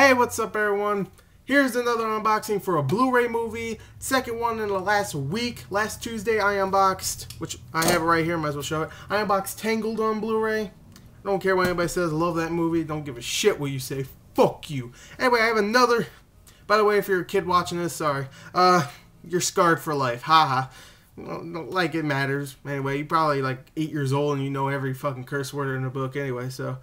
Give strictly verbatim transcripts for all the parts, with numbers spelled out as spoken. Hey, what's up everyone? Here's another unboxing for a Blu-ray movie. Second one in the last week. Last Tuesday I unboxed, which I have it right here, might as well show it. I unboxed Tangled on Blu-ray. Don't care what anybody says, love that movie. Don't give a shit what you say. Fuck you. Anyway, I have another. By the way, if you're a kid watching this, sorry. Uh, you're scarred for life. Haha. Like it matters. Anyway, you're probably like eight years old and you know every fucking curse word in the book anyway, so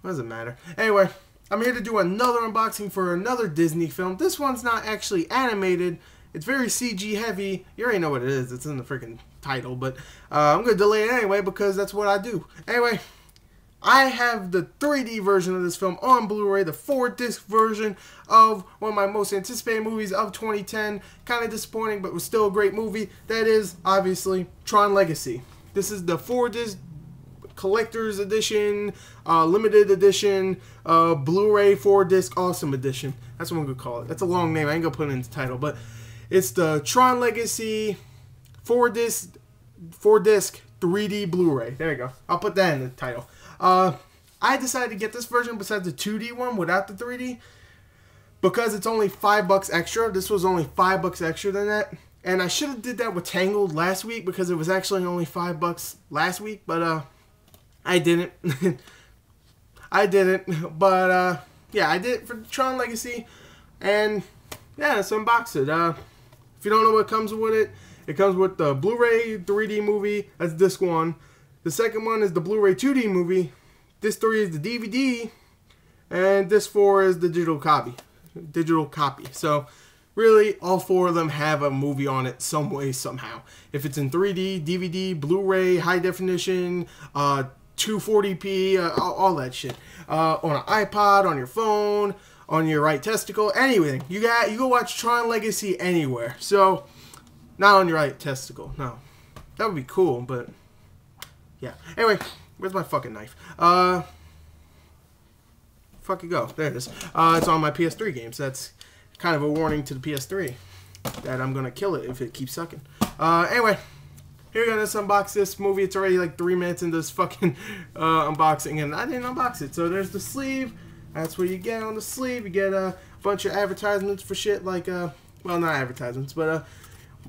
what does it matter? Anyway, I'm here to do another unboxing for another Disney film. This one's not actually animated. It's very C G heavy. You already know what it is. It's in the freaking title, but uh, I'm going to delay it anyway because that's what I do. Anyway, I have the three D version of this film on Blu-ray, the four disc version of one of my most anticipated movies of twenty ten. Kind of disappointing, but was still a great movie. That is, obviously, Tron Legacy. This is the four disc Collector's Edition, uh, Limited Edition, uh, Blu-ray four disc Awesome Edition. That's what I'm going to call it. That's a long name. I ain't going to put it in the title, but it's the Tron Legacy four disc, four disc three D Blu-ray. There you go. I'll put that in the title. Uh, I decided to get this version besides the two D one without the three D because it's only five bucks extra. This was only five bucks extra than that. And I should have did that with Tangled last week because it was actually only five bucks last week, but, uh, I didn't. I didn't. But, uh, yeah, I did it for Tron Legacy. And, yeah, let's unbox it. Uh, if you don't know what comes with it, it comes with the Blu-ray three D movie. That's this one. The second one is the Blu-ray two D movie. This three is the D V D. And this four is the digital copy. Digital copy. So, really, all four of them have a movie on it some way, somehow. If it's in three D, D V D, Blu-ray, high definition, uh... two forty p, uh, all that shit, uh, on an iPod, on your phone, on your right testicle, anything. You got, you go watch Tron Legacy anywhere. So, not on your right testicle. No, that would be cool, but yeah. Anyway, where's my fucking knife? Uh, fuck you go. There it is. Uh, it's on my P S three games. That's kind of a warning to the P S three that I'm gonna kill it if it keeps sucking. Uh, anyway. Here we go, let's unbox this movie. It's already like three minutes into this fucking uh, unboxing, and I didn't unbox it. So there's the sleeve. That's what you get on the sleeve. You get a bunch of advertisements for shit like, uh, well, not advertisements, but uh,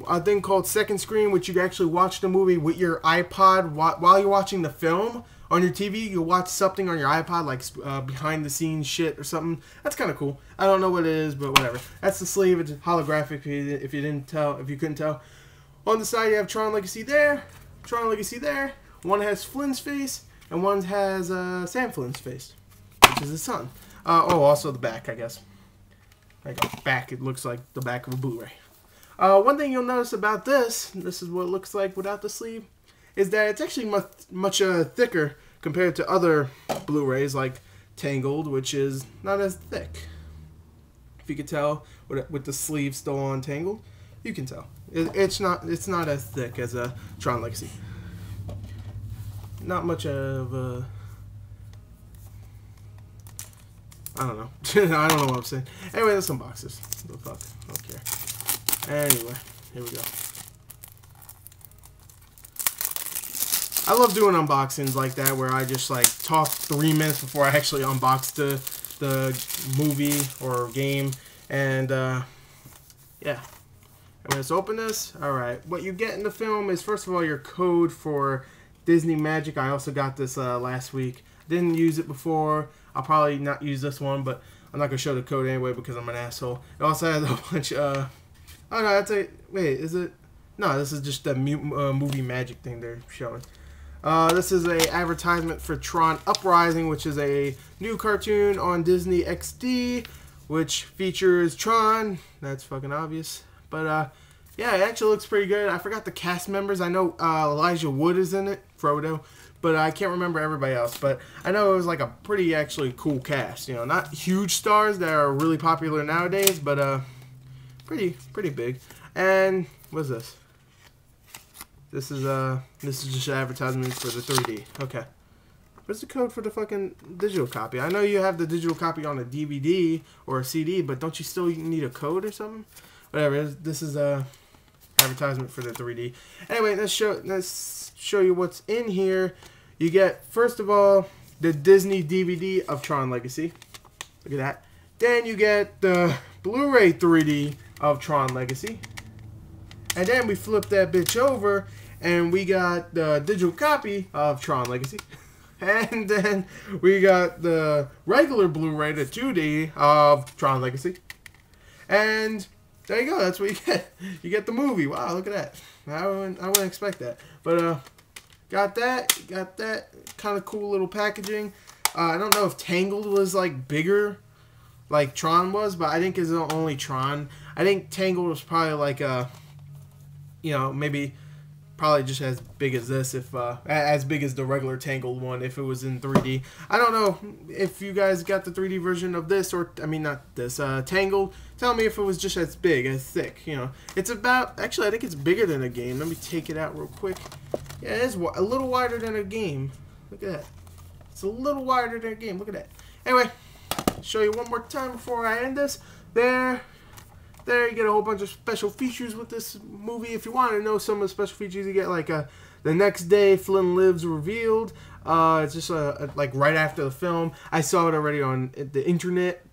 a thing called Second Screen, which you actually watch the movie with your iPod while you're watching the film on your T V. You'll watch something on your iPod, like uh, behind-the-scenes shit or something. That's kind of cool. I don't know what it is, but whatever. That's the sleeve. It's holographic. If you didn't tell, if you couldn't tell. On the side, you have Tron Legacy there, Tron Legacy there. One has Flynn's face, and one has uh, Sam Flynn's face, which is his son. Uh, oh, also the back, I guess. Like a back, it looks like the back of a Blu-ray. Uh, one thing you'll notice about this, this is what it looks like without the sleeve, is that it's actually much, much uh, thicker compared to other Blu-rays like Tangled, which is not as thick. If you could tell, with the sleeve still on Tangled, you can tell. It, it's not it's not as thick as a Tron Legacy. Not much of a... I don't know. I don't know what I'm saying. Anyway, there's some boxes. The fuck? I don't care. Anyway, here we go. I love doing unboxings like that where I just like talk three minutes before I actually unbox the, the movie or game. And, uh, yeah. Let's open this. Alright, what you get in the film is, first of all, your code for Disney Magic. I also got this uh, last week. Didn't use it before. I'll probably not use this one, but I'm not going to show the code anyway because I'm an asshole. It also has a bunch of... Uh, oh, no, that's a... Wait, is it... No, this is just the mu uh, movie magic thing they're showing. Uh, this is a advertisement for Tron Uprising, which is a new cartoon on Disney X D, which features Tron. That's fucking obvious. But, uh, yeah, it actually looks pretty good. I forgot the cast members. I know uh, Elijah Wood is in it, Frodo, but I can't remember everybody else. But I know it was, like, a pretty actually cool cast. You know, not huge stars that are really popular nowadays, but uh, pretty, pretty big. And what's this? This is, uh, this is just advertisements for the three D. Okay. What's the code for the fucking digital copy? I know you have the digital copy on a D V D or a C D, but don't you still need a code or something? Whatever, this is a advertisement for the three D. Anyway, let's show let's show you what's in here. You get, first of all, the Disney D V D of Tron Legacy. Look at that. Then you get the Blu-ray three D of Tron Legacy. And then we flip that bitch over and we got the digital copy of Tron Legacy. And then we got the regular Blu-ray, the two D of Tron Legacy. And there you go. That's what you get. You get the movie. Wow, look at that. I wouldn't, I wouldn't expect that. But uh, got that. Got that. Kind of cool little packaging. Uh, I don't know if Tangled was like bigger, like Tron was, but I think it's only Tron. I think Tangled was probably like a, you know, maybe. Probably just as big as this, if uh, as big as the regular Tangled one, if it was in three D. I don't know if you guys got the three D version of this, or I mean not this, uh, Tangled. Tell me if it was just as big, as thick. You know, it's about. Actually, I think it's bigger than a game. Let me take it out real quick. Yeah, it is a little wider than a game. Look at that. It's a little wider than a game. Look at that. Anyway, I'll show you one more time before I end this. There. There, you get a whole bunch of special features with this movie. If you want to know some of the special features, you get like a, the next day Flynn lives revealed. Uh, it's just a, a, like right after the film. I saw it already on the internet.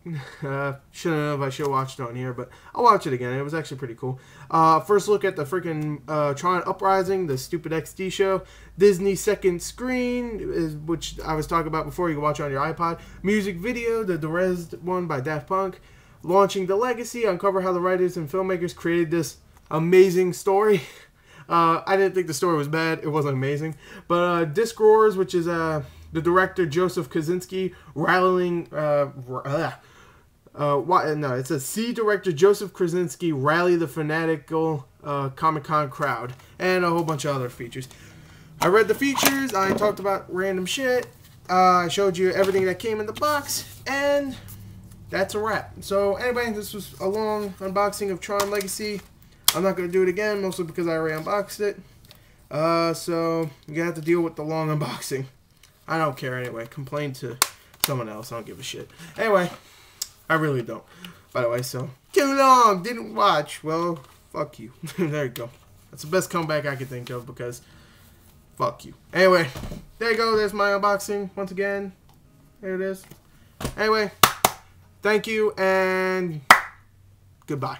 Uh, shouldn't have. I should have watched it on here, but I'll watch it again. It was actually pretty cool. Uh, first look at the freaking uh, Tron Uprising, the stupid X D show. Disney Second Screen, which I was talking about before. You can watch it on your iPod. Music video, the Derez one by Daft Punk. Launching the Legacy, uncover how the writers and filmmakers created this amazing story. Uh, I didn't think the story was bad. It wasn't amazing. But uh, Disc Roars, which is uh, the director, Joseph Krasinski, rallying... Uh, uh, uh, why, no, it says, see director Joseph Krasinski rally the fanatical uh, Comic-Con crowd. And a whole bunch of other features. I read the features. I talked about random shit. Uh, I showed you everything that came in the box. And... that's a wrap. So anyway, this was a long unboxing of Tron Legacy. I'm not going to do it again, mostly because I already unboxed it. Uh, so you're going to have to deal with the long unboxing. I don't care anyway. Complain to someone else. I don't give a shit. Anyway, I really don't. By the way, so too long. Didn't watch. Well, fuck you. There you go. That's the best comeback I could think of because fuck you. Anyway, there you go. There's my unboxing once again. There it is. Anyway. Thank you, and goodbye.